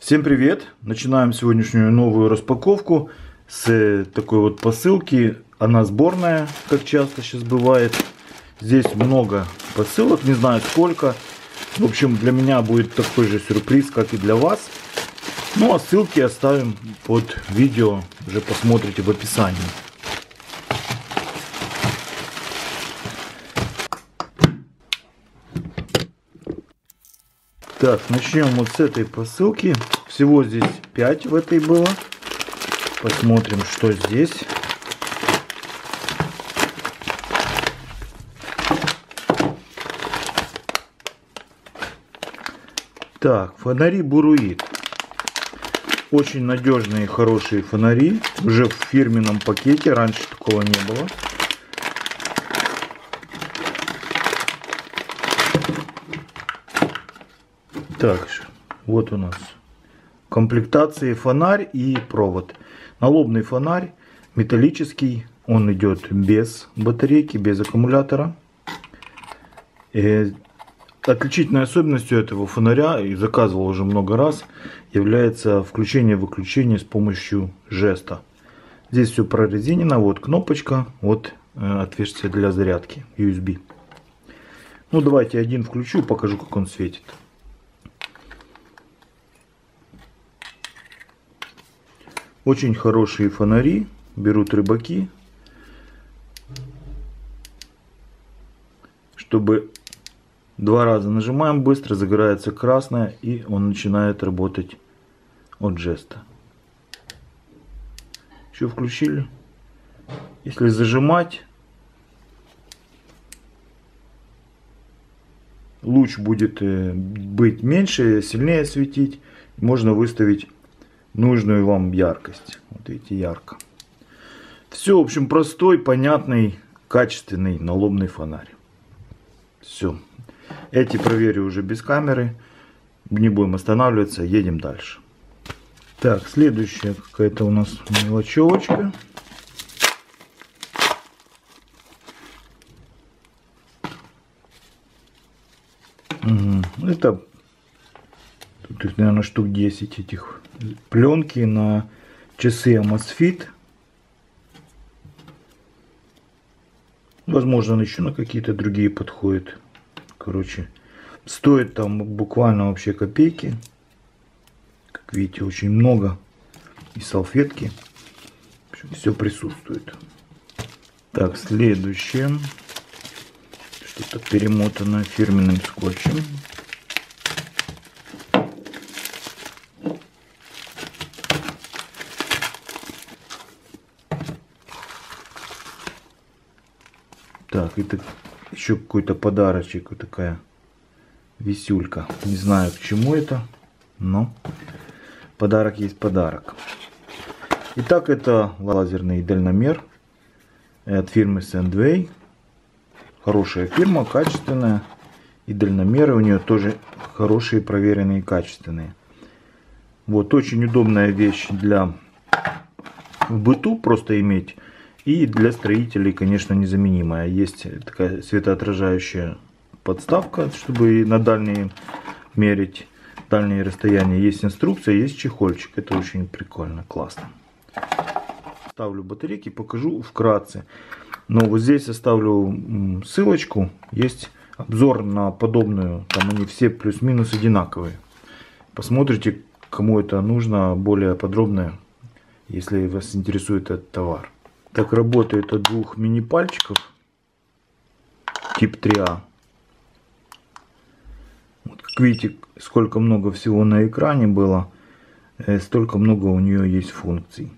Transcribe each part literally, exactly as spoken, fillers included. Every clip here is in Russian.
Всем привет! Начинаем сегодняшнюю новую распаковку с такой вот посылки. Она сборная, как часто сейчас бывает. Здесь много посылок, не знаю сколько. В общем, для меня будет такой же сюрприз, как и для вас. Ну а ссылки оставим под видео, уже посмотрите в описании. Так, начнем вот с этой посылки. Всего здесь пять в этой было. Посмотрим, что здесь. Так, фонари Боруит. Очень надежные и хорошие фонари. Уже в фирменном пакете. Раньше такого не было. Так, вот у нас в комплектации фонарь и провод. Налобный фонарь, металлический, он идет без батарейки, без аккумулятора. И отличительной особенностью этого фонаря, и заказывал уже много раз, является включение-выключение с помощью жеста. Здесь все прорезинено, вот кнопочка, вот отверстие для зарядки ю эс би. Ну давайте один включу, покажу, как он светит. Очень хорошие фонари, берут рыбаки, чтобы два раза нажимаем, быстро загорается красное, и он начинает работать от жеста. Еще включили. Если зажимать, луч будет быть меньше, сильнее светить, можно выставить нужную вам яркость. Вот видите, ярко. Все, в общем, простой, понятный, качественный налобный фонарь. Все. Эти проверю уже без камеры. Не будем останавливаться, едем дальше. Так, следующая какая-то у нас мелочевочка. Угу. Это... Тут их, наверное, штук десять этих. Пленки на часы Amazfit. Возможно, он еще на какие-то другие подходит. Короче, стоит там буквально вообще копейки. Как видите, очень много. И салфетки. В общем, все присутствует. Так, следующее. Что-то перемотано фирменным скотчем. Так, это еще какой-то подарочек, вот такая висюлька. Не знаю, к чему это, но подарок есть подарок. Итак, это лазерный дальномер от фирмы Sandway. Хорошая фирма, качественная. И дальномеры у нее тоже хорошие, проверенные, качественные. Вот, очень удобная вещь для в быту просто иметь. И для строителей, конечно, незаменимая. Есть такая светоотражающая подставка, чтобы на дальние мерить, дальние расстояния. Есть инструкция, есть чехольчик. Это очень прикольно, классно. Ставлю батарейки, покажу вкратце. Но вот здесь оставлю ссылочку. Есть обзор на подобную. Там они все плюс-минус одинаковые. Посмотрите, кому это нужно, более подробно, если вас интересует этот товар. Так, работает от двух мини-пальчиков, тип три А. Вот, как видите, сколько много всего на экране было, столько много у нее есть функций.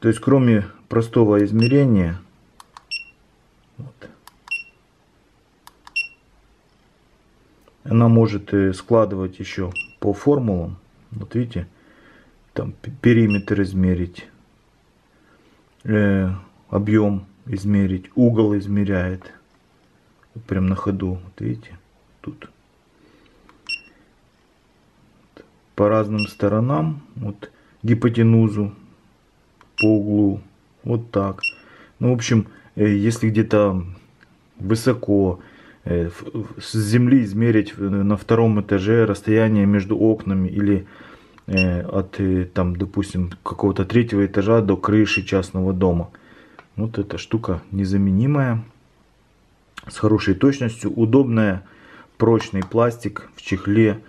То есть, кроме простого измерения, вот, она может складывать еще по формулам. Вот видите, там периметр измерить, объем измерить, угол измеряет вот прям на ходу, вот видите, тут по разным сторонам, вот гипотенузу по углу, вот так. Ну, в общем, если где-то высоко с земли измерить на втором этаже расстояние между окнами или от, там, допустим, какого-то третьего этажа до крыши частного дома. Вот эта штука незаменимая, с хорошей точностью, удобная, прочный пластик, в чехле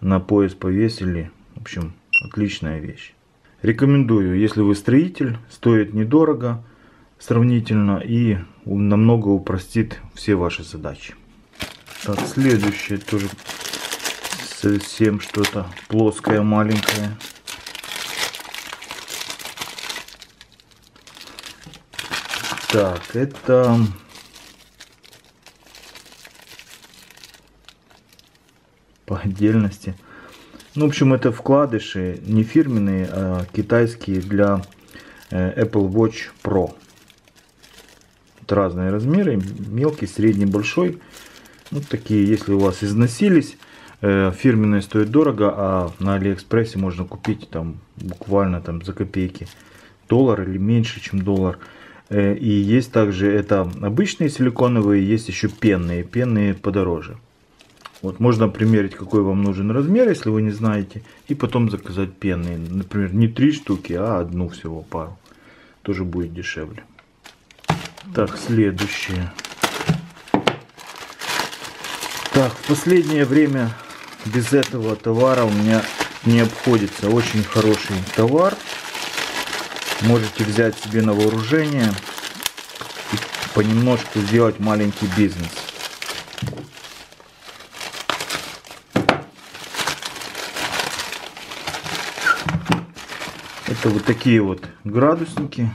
на пояс повесили. В общем, отличная вещь. Рекомендую, если вы строитель, стоит недорого сравнительно и намного упростит все ваши задачи. Так, следующее тоже совсем что-то плоское, маленькое. Так, это по отдельности. Ну, в общем, это вкладыши не фирменные, а китайские для Apple Watch Pro. Вот разные размеры, мелкий, средний, большой. Вот такие, если у вас износились, фирменные стоят дорого, а на Алиэкспрессе можно купить там буквально там за копейки, доллар или меньше, чем доллар. И есть также это обычные силиконовые, есть еще пенные, пенные подороже. Вот можно примерить, какой вам нужен размер, если вы не знаете, и потом заказать пенные. Например, не три штуки, а одну всего пару. Тоже будет дешевле. Так, следующее. Так, в последнее время без этого товара у меня не обходится. Очень хороший товар. Можете взять себе на вооружение и понемножку сделать маленький бизнес. Это вот такие вот градусники.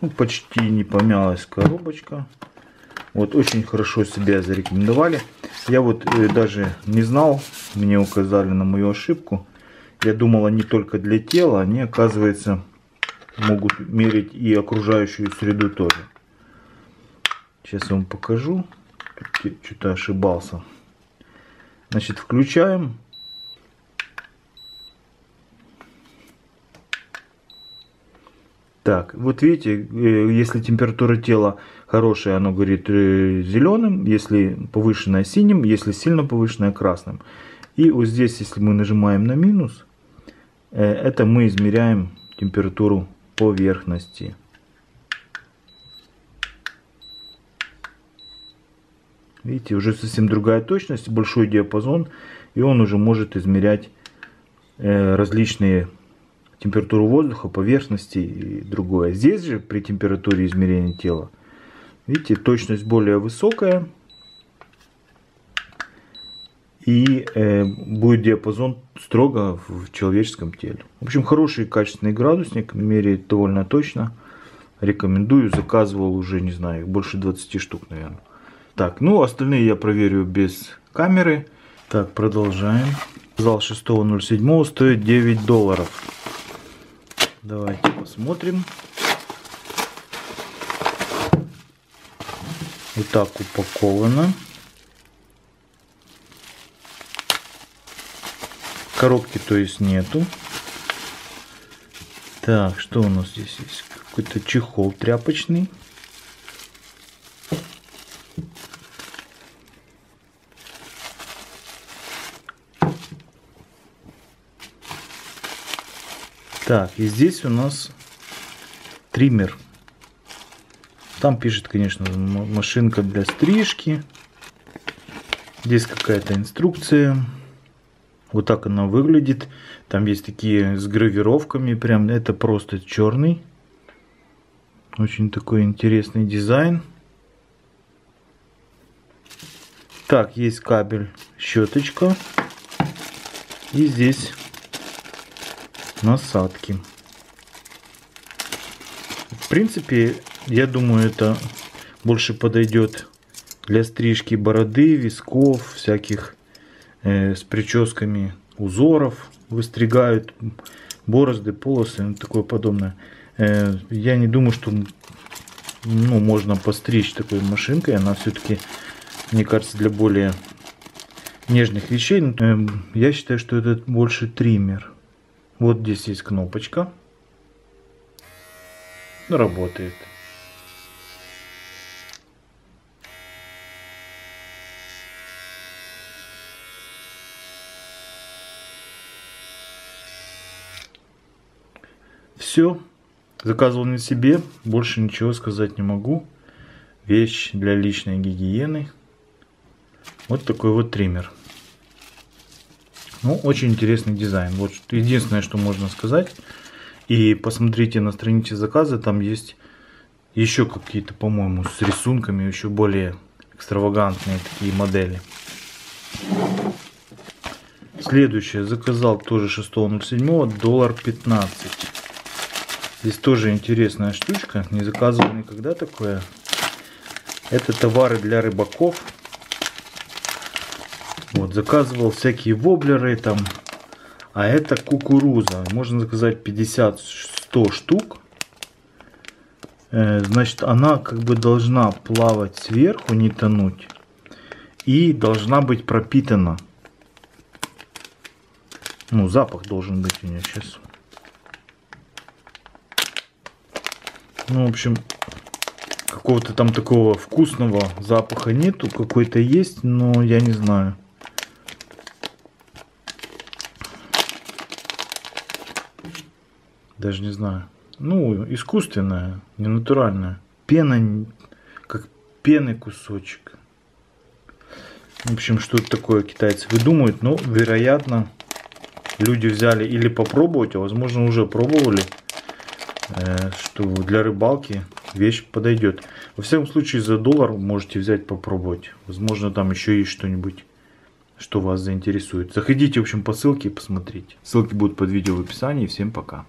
Ну, почти не помялась коробочка. Вот очень хорошо себя зарекомендовали. Я вот даже не знал, мне указали на мою ошибку. Я думал, они только для тела, они, оказывается, могут мерить и окружающую среду тоже. Сейчас я вам покажу. Что-то ошибался. Значит, включаем. Так, вот видите, если температура тела хорошая, оно горит зеленым, если повышенная — синим, если сильно повышенная — красным. И вот здесь, если мы нажимаем на минус, это мы измеряем температуру поверхности. Видите, уже совсем другая точность, большой диапазон, и он уже может измерять различные температуру воздуха, поверхности и другое. Здесь же при температуре измерения тела, видите, точность более высокая и э, будет диапазон строго в человеческом теле. В общем, хороший качественный градусник, меряет довольно точно. Рекомендую, заказывал уже, не знаю, больше двадцати штук, наверное. Так, ну остальные я проверю без камеры. Так, продолжаем. Зал шестого ноль седьмого стоит девять долларов. Давайте посмотрим. Вот так упаковано. Коробки, то есть, нету. Так, что у нас здесь есть? Какой-то чехол тряпочный. Так, и здесь у нас триммер. Там пишет, конечно, машинка для стрижки. Здесь какая-то инструкция. Вот так она выглядит. Там есть такие с гравировками. Прям это просто черный. Очень такой интересный дизайн. Так, есть кабель, щеточка. И здесь насадки. В принципе, я думаю, это больше подойдет для стрижки бороды, висков, всяких э, с прическами узоров. Выстригают борозды, полосы, ну, такое подобное. Э, я не думаю, что ну, можно постричь такой машинкой. Она все-таки, мне кажется, для более нежных вещей. Э, я считаю, что это больше триммер. Вот здесь есть кнопочка. Работает. Все. Заказывал на себе. Больше ничего сказать не могу. Вещь для личной гигиены. Вот такой вот триммер. Ну, очень интересный дизайн. Вот единственное, что можно сказать. И посмотрите на странице заказа. Там есть еще какие-то, по-моему, с рисунками. Еще более экстравагантные такие модели. Следующее. Заказал тоже шестого ноль седьмого. Доллар пятнадцать. Здесь тоже интересная штучка. Не заказывал никогда такое. Это товары для рыбаков. Вот, заказывал всякие воблеры там. А это кукуруза. Можно заказать пятьдесят-сто штук. Значит, она как бы должна плавать сверху, не тонуть. И должна быть пропитана. Ну, запах должен быть у нее сейчас. Ну, в общем, какого-то там такого вкусного запаха нету. Какой-то есть, но я не знаю. Даже не знаю. Ну, искусственная, не натуральная. Пена, как пены кусочек. В общем, что-то такое китайцы выдумывают. Но, вероятно, люди взяли или попробовать, а возможно уже пробовали, э, что для рыбалки вещь подойдет. Во всяком случае, за доллар можете взять попробовать. Возможно, там еще есть что-нибудь, что вас заинтересует. Заходите, в общем, по ссылке и посмотрите. Ссылки будут под видео в описании. Всем пока.